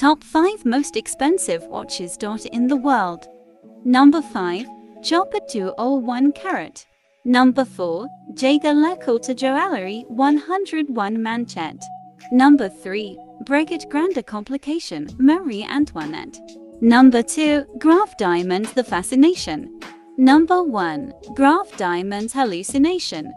Top 5 most expensive watches in the world. Number 5, Chopard 201-Carat. Number 4, Jaeger-LeCoultre Joaillerie 101 Manchette. Number 3, Breguet Grande Complication Marie-Antoinette. Number 2, Graff Diamonds The Fascination. Number 1, Graff Diamonds Hallucination.